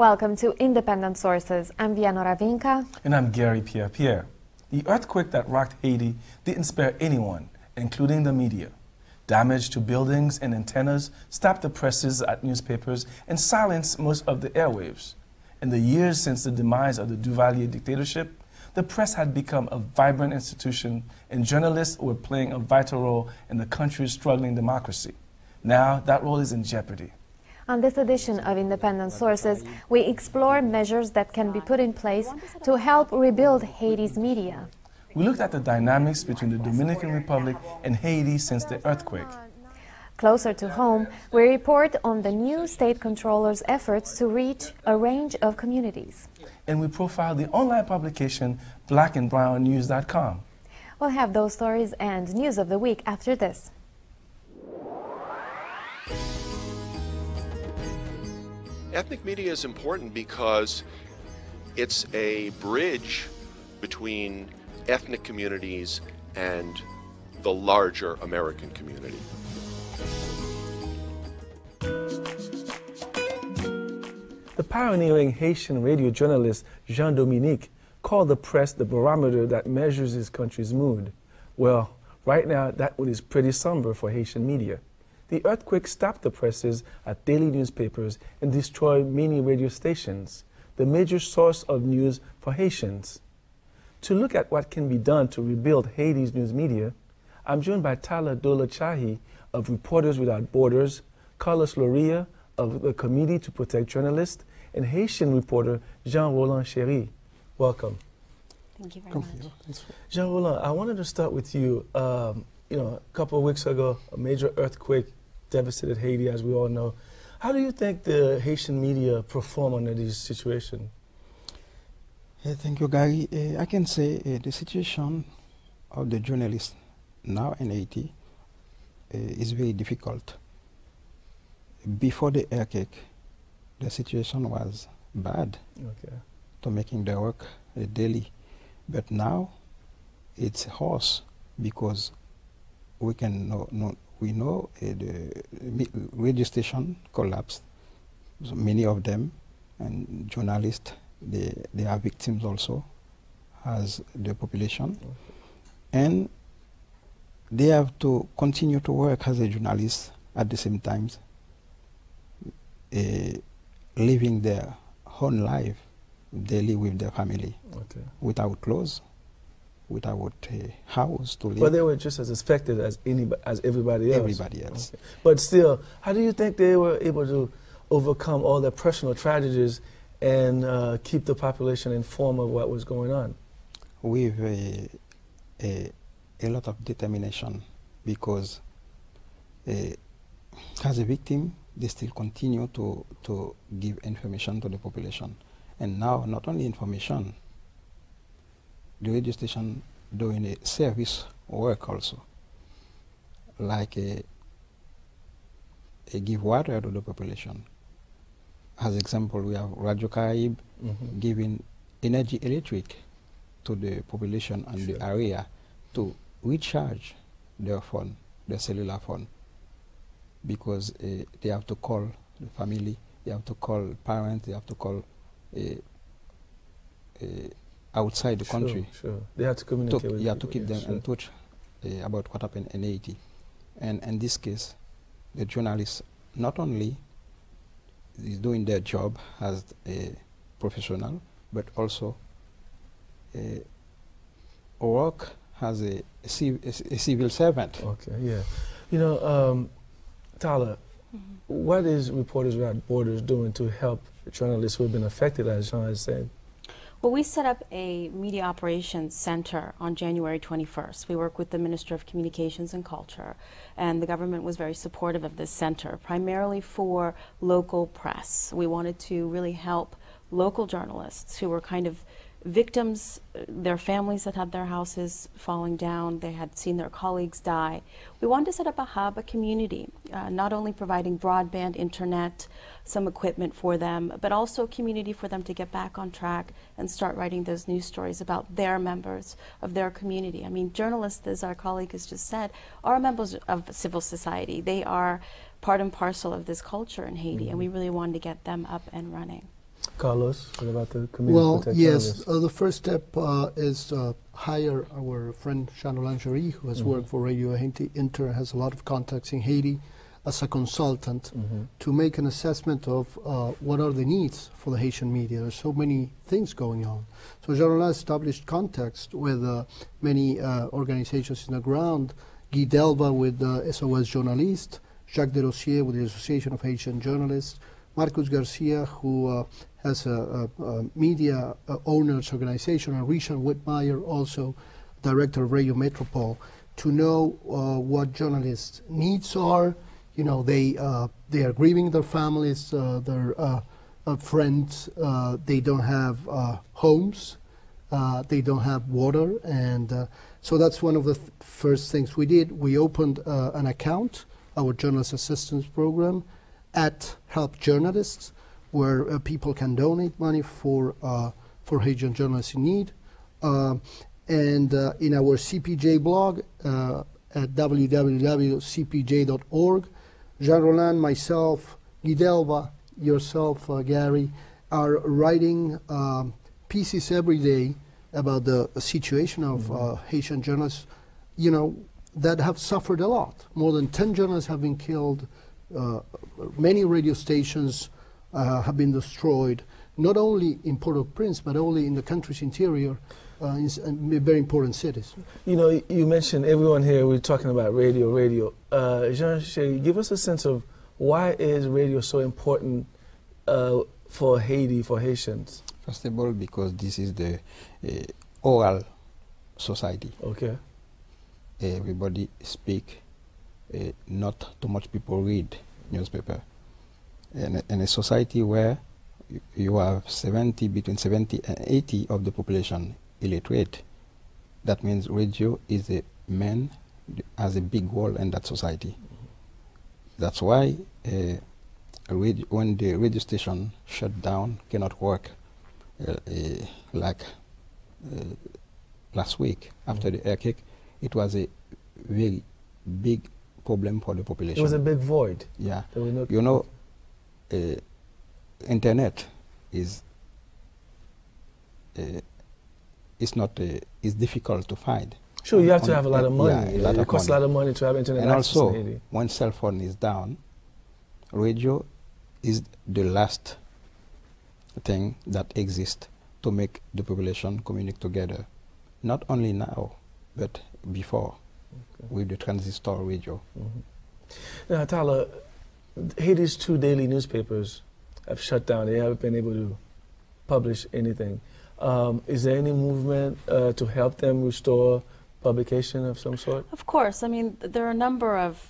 Welcome to Independent Sources. I'm Vianora Vinca. And I'm Garry Pierre-Pierre. The earthquake that rocked Haiti didn't spare anyone, including the media. Damage to buildings and antennas stopped the presses at newspapers and silenced most of the airwaves. In the years since the demise of the Duvalier dictatorship, the press had become a vibrant institution and journalists were playing a vital role in the country's struggling democracy. Now that role is in jeopardy. On this edition of Independent Sources, we explore measures that can be put in place to help rebuild Haiti's media. We looked at the dynamics between the Dominican Republic and Haiti since the earthquake. Closer to home, we report on the new state controller's efforts to reach a range of communities. And we profile the online publication BlackAndBrownNews.com. We'll have those stories and news of the week after this. Ethnic media is important because it's a bridge between ethnic communities and the larger American community. The pioneering Haitian radio journalist Jean Dominique called the press the barometer that measures his country's mood. Well, right now that one is pretty somber for Haitian media. The earthquake stopped the presses at daily newspapers and destroyed many radio stations, the major source of news for Haitians. To look at what can be done to rebuild Haiti's news media, I'm joined by Tala Dowlatshahi of Reporters Without Borders, Carlos Lauría of the Committee to Protect Journalists, and Haitian reporter Jean-Roland Chéry. Welcome. Thank you very much. Jean-Roland, I wanted to start with you. You know, a couple of weeks ago, a major earthquake devastated Haiti, as we all know. How do you think the Haitian media perform under this situation? Thank you, Gary. I can say the situation of the journalists now in Haiti is very difficult. Before the earthquake, the situation was bad to making the work daily. But now it's worse because we can we know the radio station collapsed, so many of them, and journalists, they are victims also as the population. And they have to continue to work as a journalist at the same time, living their own life daily with their family, without clothes, without a house to live. But they were just as affected as everybody else. Everybody else. Okay. But still, how do you think they were able to overcome all their personal tragedies and keep the population informed of what was going on? With a lot of determination, because as a victim, they still continue to give information to the population. And now, not only information, the radio station doing a service work also, like a give water to the population. As example, we have Radio Caraib giving energy electric to the population and the area to recharge their phone, their cellular phone, because they have to call the family, they have to call parents, they have to call outside the country. They have to communicate with people, to keep them in touch about what happened in Haiti. And in this case, the journalists not only is doing their job as a professional, but also work as a civil servant. Okay, yeah. You know, Tala, what is Reporters Without Borders doing to help journalists who have been affected, as Jean has said? Well, we set up a media operations center on January 21st. We work with the Minister of Communications and Culture, and the government was very supportive of this center, primarily for local press. We wanted to really help local journalists who were kind of victims, their families that had their houses falling down, they had seen their colleagues die. We wanted to set up a hub, a community, not only providing broadband, internet, some equipment for them, but also a community for them to get back on track and start writing those news stories about their members of their community. I mean, journalists, as our colleague has just said, are members of civil society. They are part and parcel of this culture in Haiti, and we really wanted to get them up and running. Carlos, what about the community? Well, yes, the first step is hire our friend Jean O'Langerie, who has worked for Radio Haiti Inter, has a lot of contacts in Haiti, as a consultant, to make an assessment of what are the needs for the Haitian media. There's so many things going on. So Jean-Roland established contacts with many organizations in the ground, Guy Delva with SOS Journalists, Jacques Delossier with the Association of Haitian Journalists, Marcus Garcia, who has a media owners organization, and Richard Whitmire, also director of Radio Metropole, to know what journalists' needs are. You know, they are grieving their families, their friends. They don't have homes. They don't have water. And so that's one of the first things we did. We opened an account, our journalist assistance program, at Help Journalists, where people can donate money for Haitian journalists in need. And in our CPJ blog at www.cpj.org, Jean-Roland, myself, Guidelva, yourself, Gary, are writing pieces every day about the situation of Haitian journalists, you know, that have suffered a lot. More than 10 journalists have been killed. Many radio stations have been destroyed, not only in Port-au-Prince, but only in the country's interior, in very important cities. You know, you mentioned everyone here, we're talking about radio, radio. Jean Chéry, give us a sense of why is radio so important for Haiti, for Haitians? First of all, because this is the oral society. Okay. Everybody speak, not too much people read newspaper. And in a society where you have between 70 and 80 of the population illiterate, that means radio is a man has a big role in that society. That's why when the radio station shut down, cannot work, like last week after the earthquake, it was a very big problem for the population. It was a big void. Yeah. You know, internet is it's difficult to find. Sure, you have to have a lot of money. Yeah, it costs a lot of money to have internet access in Haiti. And also, when cell phone is down, radio is the last thing that exists to make the population communicate together. Not only now, but before, with the transistor radio. Now, Tala, Haiti's two daily newspapers have shut down. They haven't been able to publish anything. Is there any movement to help them restore publication of some sort? Of course. I mean, there are a number of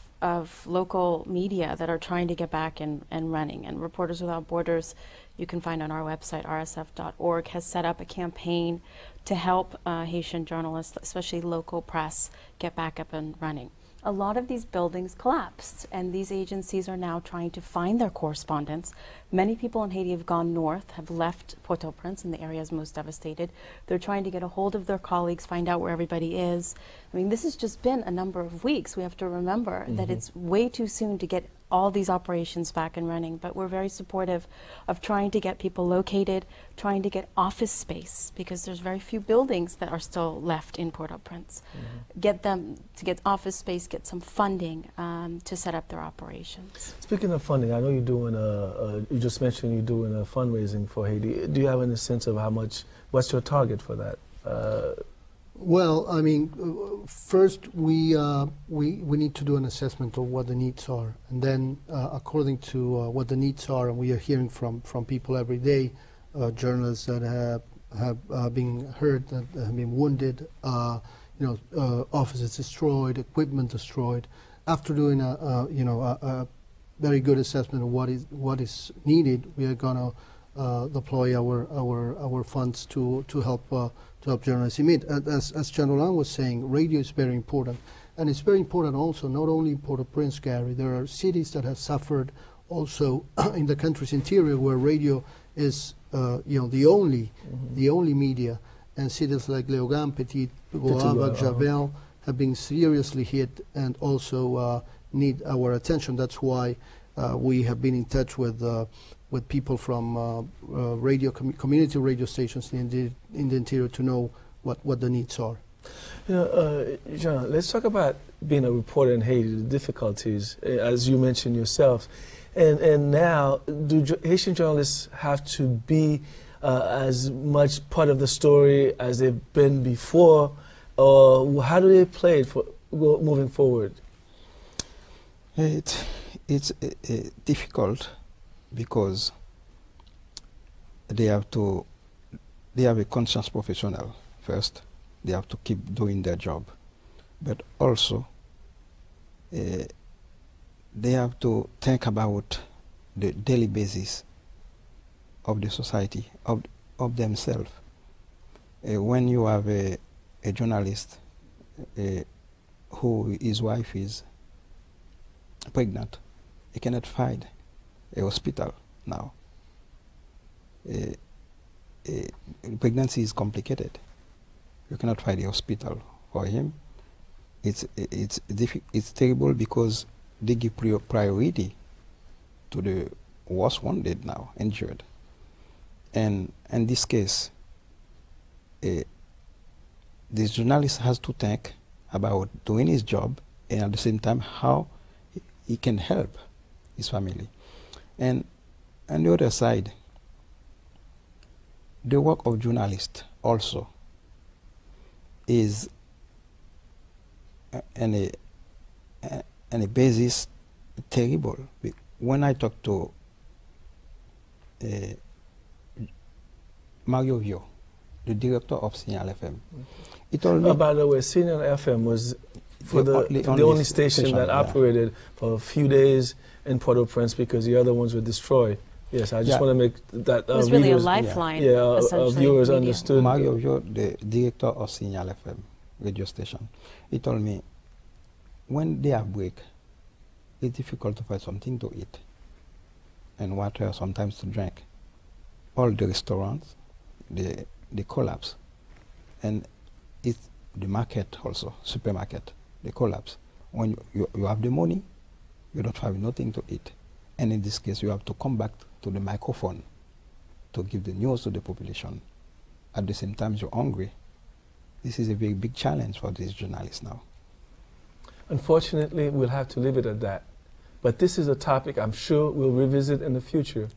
local media that are trying to get back and running. And Reporters Without Borders, you can find on our website, rsf.org, has set up a campaign to help Haitian journalists, especially local press, get back up and running. A lot of these buildings collapsed, and these agencies are now trying to find their correspondents. Many people in Haiti have gone north, have left Port-au-Prince in the areas most devastated. They're trying to get a hold of their colleagues, find out where everybody is. I mean, this has just been a number of weeks. We have to remember that it's way too soon to get all these operations back and running, but we're very supportive of trying to get people located, trying to get office space, because there's very few buildings that are still left in Port-au-Prince. Get them to get office space, get some funding to set up their operations. Speaking of funding, I know you're doing you just mentioned you're doing a fundraising for Haiti. Do you have any sense of how much, what's your target for that? Well, I mean, first we need to do an assessment of what the needs are, and then according to what the needs are, and we are hearing from people every day, journalists that have been hurt, that have been wounded, you know, offices destroyed, equipment destroyed. After doing a very good assessment of what is needed, we are gonna deploy our funds to help. To help journalists emit. As Jean-Roland was saying, radio is very important. And it's very important also, not only in Port-au-Prince, Gary, there are cities that have suffered also in the country's interior where radio is, you know, the only media. And cities like Léogane, Petit-Goave, Javel have been seriously hit and also need our attention. That's why we have been in touch with with people from community radio stations in the interior to know what the needs are. You know, Jean, let's talk about being a reporter in Haiti, the difficulties, as you mentioned yourself. And now, do Haitian journalists have to be as much part of the story as they've been before? Or how do they play it for moving forward? It's difficult because they have a conscious professional first. They have to keep doing their job, but also they have to think about the daily basis of the society, of themselves. When you have a journalist who his wife is pregnant, he cannot find a hospital now. Pregnancy is complicated. You cannot find a hospital for him. It's terrible because they give priority to the worst one dead now, injured. And in this case, the journalist has to think about doing his job and at the same time how he can help his family. And on the other side, the work of journalists also is on a basis terrible. When I talk to Mario Vio, the director of Signal FM, he told me, by the way, Signal FM was the only station that operated for a few days in Port-au-Prince because the other ones were destroyed. Yes, I just want to make that it was really a lifeline. Yeah, our viewers understood. Mario Vio, the director of Signal FM radio station, he told me, when they are break, it's difficult to find something to eat and water sometimes to drink. All the restaurants, they collapse, and it's the market also, supermarket, they collapse. When you have the money, you don't have nothing to eat. And in this case, you have to come back to the microphone to give the news to the population. At the same time, you're hungry. This is a very big challenge for these journalists now. Unfortunately, we'll have to leave it at that. But this is a topic I'm sure we'll revisit in the future.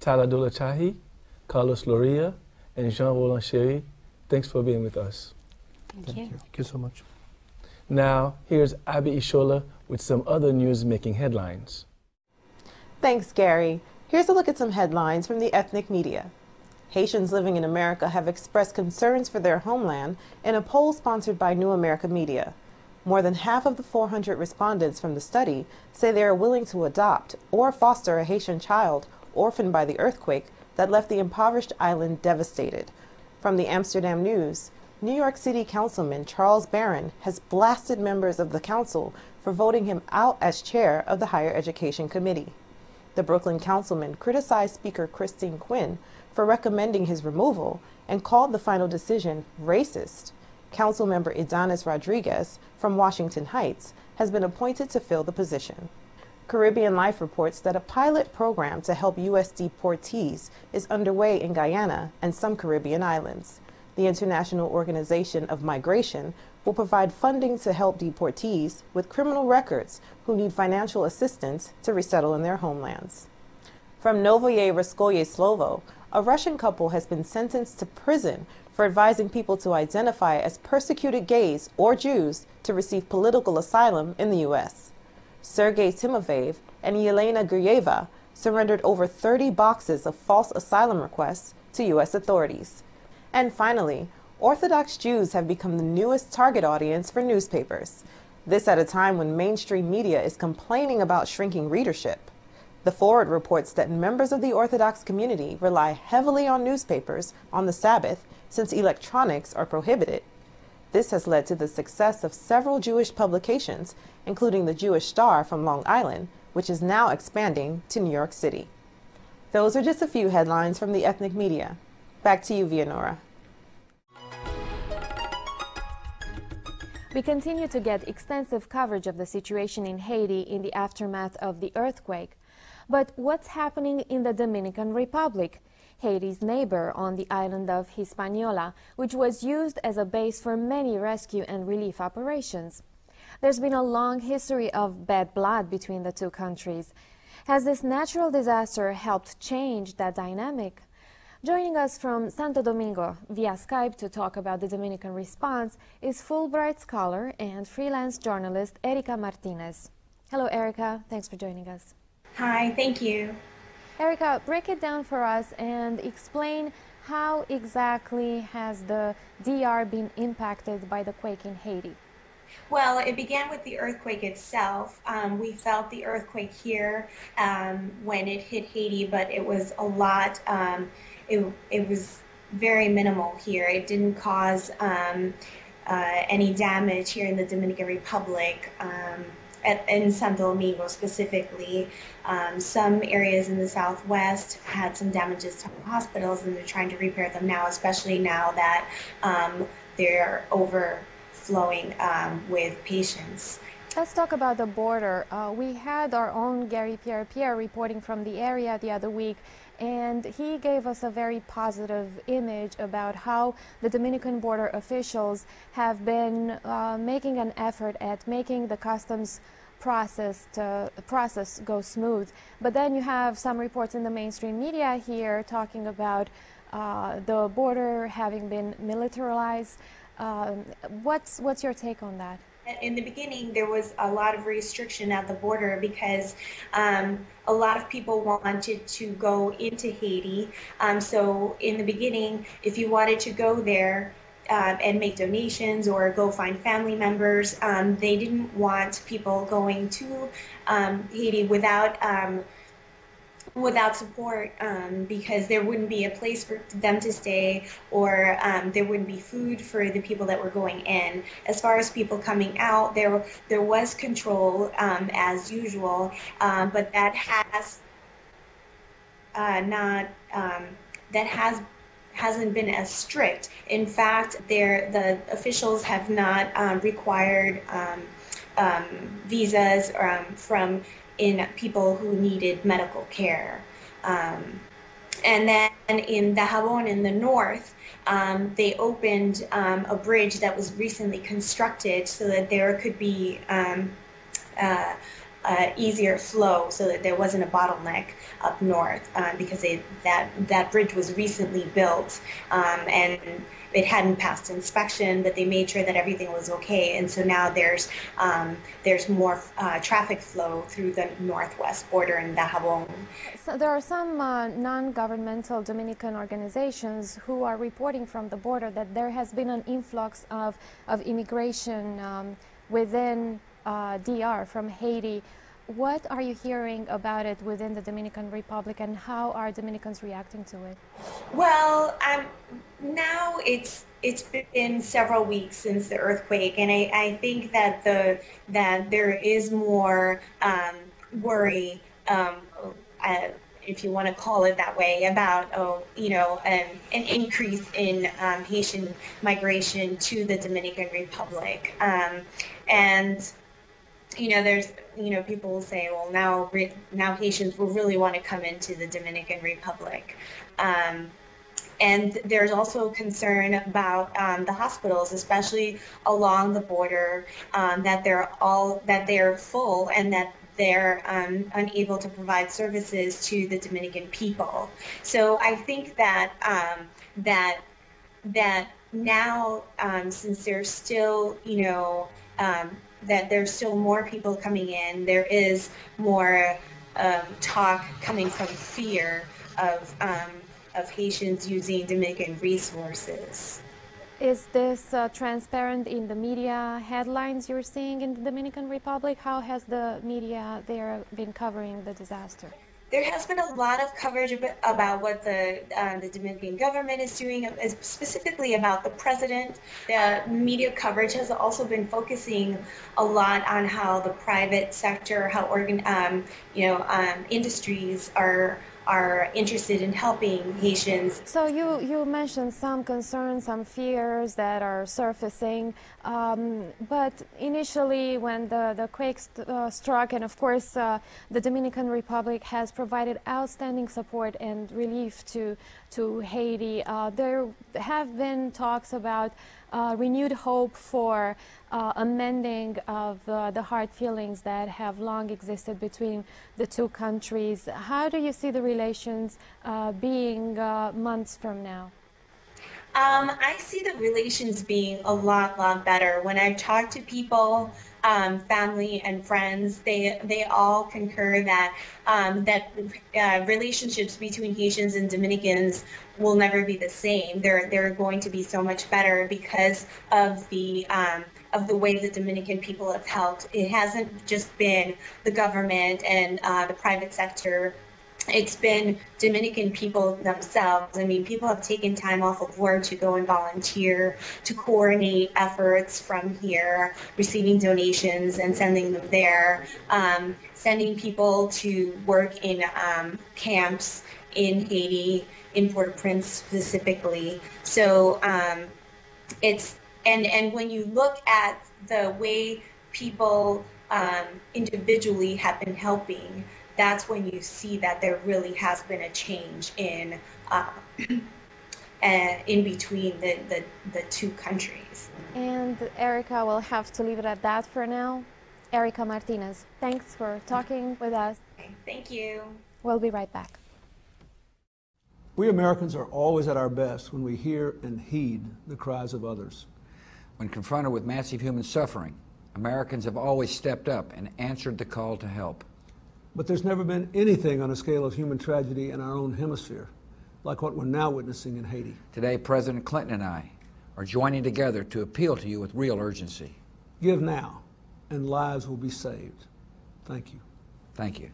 Tala Dowlatshahi, Carlos Lauría, and Jean-Roland Chéry, thanks for being with us. Thank you. Thank you so much. Now, here's Abby Ishola with some other news making headlines. Thanks, Gary. Here's a look at some headlines from the ethnic media. Haitians living in America have expressed concerns for their homeland in a poll sponsored by New America Media. More than half of the 400 respondents from the study say they are willing to adopt or foster a Haitian child orphaned by the earthquake that left the impoverished island devastated. From the Amsterdam News, New York City Councilman Charles Barron has blasted members of the council for voting him out as chair of the Higher Education Committee. The Brooklyn councilman criticized Speaker Christine Quinn for recommending his removal and called the final decision racist. Councilmember Idanis Rodriguez from Washington Heights has been appointed to fill the position. Caribbean Life reports that a pilot program to help U.S. deportees is underway in Guyana and some Caribbean islands. The International Organization of Migration will provide funding to help deportees with criminal records who need financial assistance to resettle in their homelands. From Novoye Raskolye Slovo, a Russian couple has been sentenced to prison for advising people to identify as persecuted gays or Jews to receive political asylum in the U.S. Sergei Timofeyev and Yelena Guryeva surrendered over 30 boxes of false asylum requests to U.S. authorities. And finally, Orthodox Jews have become the newest target audience for newspapers. This at a time when mainstream media is complaining about shrinking readership. The Forward reports that members of the Orthodox community rely heavily on newspapers on the Sabbath since electronics are prohibited. This has led to the success of several Jewish publications, including the Jewish Star from Long Island, which is now expanding to New York City. Those are just a few headlines from the ethnic media. Back to you, Vianora. We continue to get extensive coverage of the situation in Haiti in the aftermath of the earthquake. But what's happening in the Dominican Republic, Haiti's neighbor on the island of Hispaniola, which was used as a base for many rescue and relief operations? There's been a long history of bad blood between the two countries. Has this natural disaster helped change that dynamic? Joining us from Santo Domingo via Skype to talk about the Dominican response is Fulbright scholar and freelance journalist Erika Martínez. Hello, Erika. Thanks for joining us. Hi, thank you. Erika, break it down for us and explain how exactly has the DR been impacted by the quake in Haiti? Well, it began with the earthquake itself. We felt the earthquake here when it hit Haiti, but it was a lot. It was very minimal here. It didn't cause any damage here in the Dominican Republic, in Santo Domingo specifically. Some areas in the southwest had some damages to hospitals, and they're trying to repair them now, especially now that they're over flowing with patients. Let's talk about the border. We had our own Garry Pierre-Pierre reporting from the area the other week, and he gave us a very positive image about how the Dominican border officials have been making an effort at making the customs process go smooth. But then you have some reports in the mainstream media here talking about the border having been militarized. What's your take on that? In the beginning, there was a lot of restriction at the border because a lot of people wanted to go into Haiti. So in the beginning, if you wanted to go there and make donations or go find family members, they didn't want people going to Haiti without support, because there wouldn't be a place for them to stay, or there wouldn't be food for the people that were going in. As far as people coming out, there was control as usual, but that hasn't been as strict. In fact, the officials have not required visas from in people who needed medical care. And then in Dajabón in the north, they opened a bridge that was recently constructed so that there could be easier flow, so that there wasn't a bottleneck up north, because that bridge was recently built, and it hadn't passed inspection, but they made sure that everything was okay, and so now there's more traffic flow through the northwest border in Dajabón. So there are some non-governmental Dominican organizations who are reporting from the border that there has been an influx of immigration within DR from Haiti. What are you hearing about it within the Dominican Republic, and how are Dominicans reacting to it? Well, now it's been several weeks since the earthquake, and I think that there is more worry, if you want to call it that way, about an increase in Haitian migration to the Dominican Republic, and there's people will say, well, now Haitians will really want to come into the Dominican Republic. And there's also concern about the hospitals, especially along the border, that they're full and that they're unable to provide services to the Dominican people. So I think that now, since there's still that there's still more people coming in, there is more talk coming from fear of Haitians using Dominican resources. Is this transparent in the media headlines you're seeing in the Dominican Republic? How has the media there been covering the disaster? There has been a lot of coverage about what the Dominican government is doing, specifically about the president. The media coverage has also been focusing a lot on how the private sector, how industries are are interested in helping Haitians. So you mentioned some concerns, some fears that are surfacing, but initially when the quake struck, and of course the Dominican Republic has provided outstanding support and relief to Haiti, there have been talks about renewed hope for amending of the hard feelings that have long existed between the two countries. How do you see the relations being months from now? I see the relations being a lot better. When I talk to people, family and friends, they all concur that relationships between Haitians and Dominicans will never be the same. They're going to be so much better because of the way the Dominican people have helped. It hasn't just been the government and the private sector. It's been Dominican people themselves. I mean, people have taken time off of work to go and volunteer, to coordinate efforts from here, receiving donations and sending them there, sending people to work in camps in Haiti, in Port-au-Prince specifically. So and when you look at the way people individually have been helping, that's when you see that there really has been a change in between the two countries. And Erika, will have to leave it at that for now. Erika Martinez, thanks for talking with us. Thank you. We'll be right back. We Americans are always at our best when we hear and heed the cries of others. When confronted with massive human suffering, Americans have always stepped up and answered the call to help. But there's never been anything on a scale of human tragedy in our own hemisphere, like what we're now witnessing in Haiti. Today, President Clinton and I are joining together to appeal to you with real urgency. Give now, and lives will be saved. Thank you. Thank you.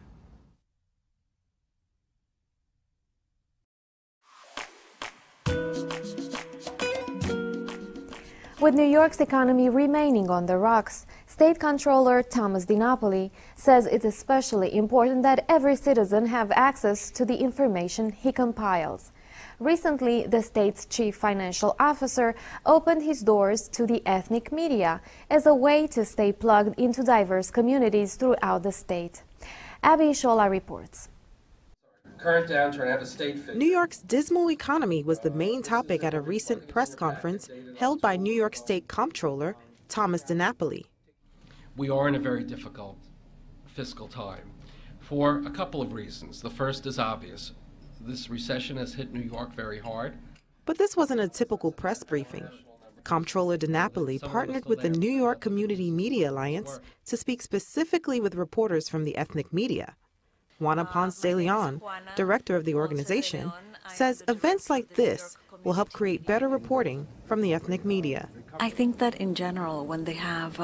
With New York's economy remaining on the rocks, State Comptroller Thomas DiNapoli says it's especially important that every citizen have access to the information he compiles. Recently, the state's chief financial officer opened his doors to the ethnic media as a way to stay plugged into diverse communities throughout the state. Abby Ishola reports. Current downturn out of state figure. New York's dismal economy was the main topic at a recent press conference held by New York State Comptroller Thomas DiNapoli. We are in a very difficult fiscal time for a couple of reasons. The first is obvious. This recession has hit New York very hard. But this wasn't a typical press briefing. Comptroller DiNapoli partnered with the New York Community Media Alliance to speak specifically with reporters from the ethnic media. Juana Ponce de Leon, director of the organization, says events like this will help create better reporting from the ethnic media. I think that in general, when they have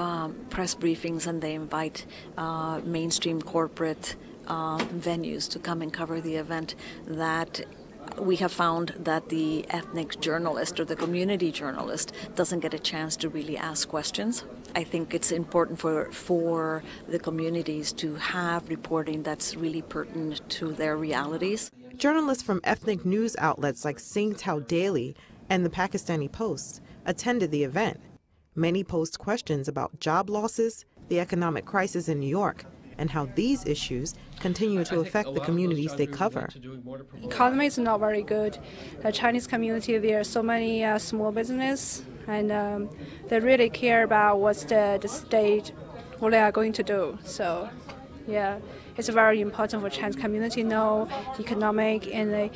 press briefings and they invite mainstream corporate venues to come and cover the event, that we have found that the ethnic journalist or the community journalist doesn't get a chance to really ask questions. I think it's important for the communities to have reporting that's really pertinent to their realities. Journalists from ethnic news outlets like Singtao Daily and the Pakistani Post attended the event. Many posed questions about job losses, the economic crisis in New York, and how these issues continue to affect the communities they cover. The economy is not very good. The Chinese community, there are so many small business, and they really care about what's the state, what they are going to do. So, yeah, it's very important for Chinese community to know the economic, and they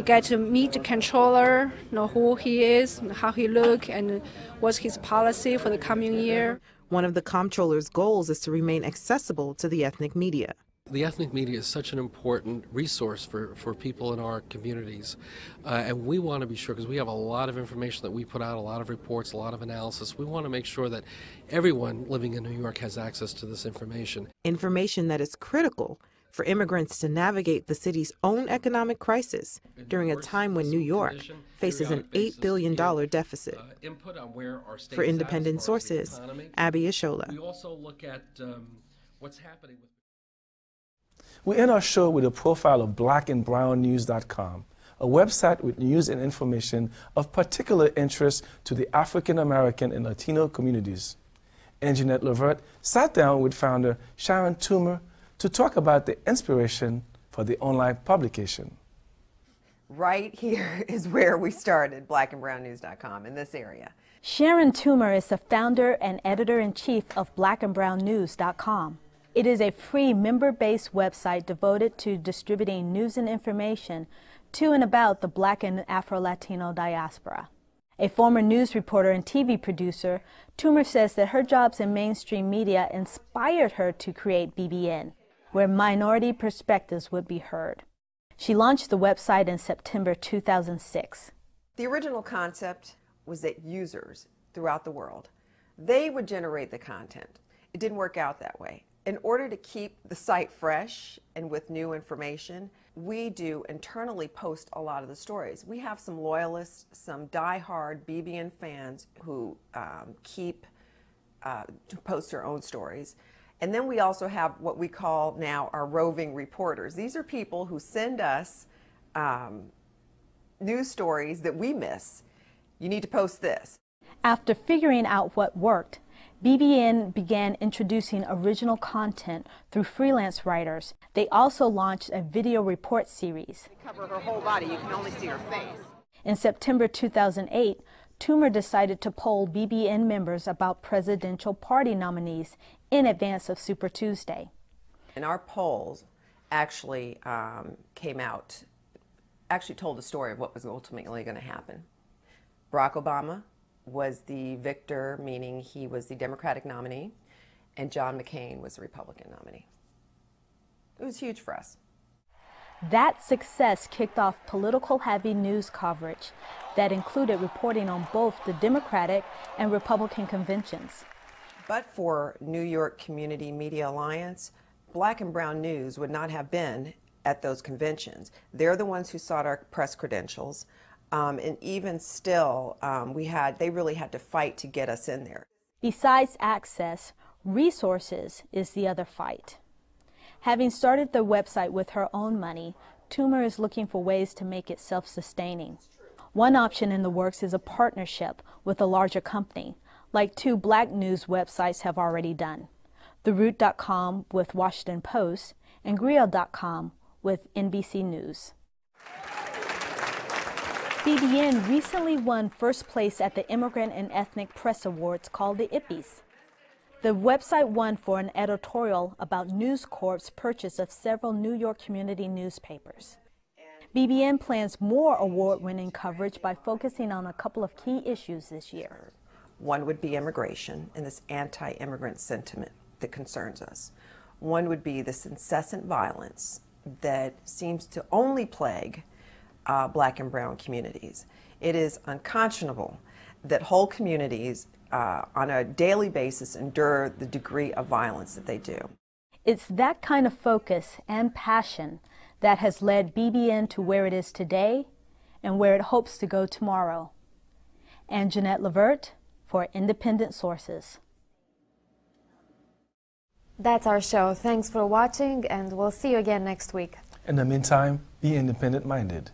get to meet the controller, know who he is, and how he look, and what's his policy for the coming year. One of the comptroller's goals is to remain accessible to the ethnic media. The ethnic media is such an important resource for people in our communities, and we want to be sure, because we have a lot of information that we put out, a lot of reports, a lot of analysis. We want to make sure that everyone living in New York has access to this information. Information that is critical for immigrants to navigate the city's own economic crisis during a time when New York faces an $8 billion deficit. For Independent Sources, Abby Ishola. We also look at what's happening with We end our show with a profile of BlackAndBrownNews.com, a website with news and information of particular interest to the African American and Latino communities. Anjanette Levert sat down with founder Sharon Toomer to talk about the inspiration for the online publication. Right here is where we started BlackAndBrownNews.com, in this area. Sharon Toomer is the founder and editor-in-chief of BlackAndBrownNews.com. It is a free member-based website devoted to distributing news and information to and about the Black and Afro-Latino diaspora. A former news reporter and TV producer, Toomer says that her jobs in mainstream media inspired her to create BBN, where minority perspectives would be heard. She launched the website in September 2006. The original concept was that users throughout the world, they would generate the content. It didn't work out that way. In order to keep the site fresh and with new information, we do internally post a lot of the stories. We have some loyalists, some diehard BBN fans who post their own stories. And then we also have what we call now our roving reporters. These are people who send us news stories that we miss. You need to post this. After figuring out what worked, BBN began introducing original content through freelance writers. They also launched a video report series. They cover her whole body. You can only see her face. In September 2008, Toomer decided to poll BBN members about presidential party nominees in advance of Super Tuesday. And our polls actually told the story of what was ultimately going to happen. Barack Obama was the victor, meaning he was the Democratic nominee, and John McCain was the Republican nominee. It was huge for us. That success kicked off political-heavy news coverage that included reporting on both the Democratic and Republican conventions. But for New York Community Media Alliance, Black and Brown News would not have been at those conventions. They're the ones who sought our press credentials. And even still, they really had to fight to get us in there. Besides access, resources is the other fight. Having started the website with her own money, Toomer is looking for ways to make it self-sustaining. One option in the works is a partnership with a larger company, like two Black news websites have already done, TheRoot.com with Washington Post and Griot.com with NBC News. BBN recently won first place at the Immigrant and Ethnic Press Awards called the IPPIES. The website won for an editorial about News Corp's purchase of several New York community newspapers. BBN plans more award-winning coverage by focusing on a couple of key issues this year. One would be immigration and this anti-immigrant sentiment that concerns us. One would be this incessant violence that seems to only plague Black and brown communities. It is unconscionable that whole communities on a daily basis endure the degree of violence that they do. It's that kind of focus and passion that has led BBN to where it is today and where it hopes to go tomorrow. Anjanette Levert for Independent Sources. That's our show. Thanks for watching, and we'll see you again next week. In the meantime, be independent-minded.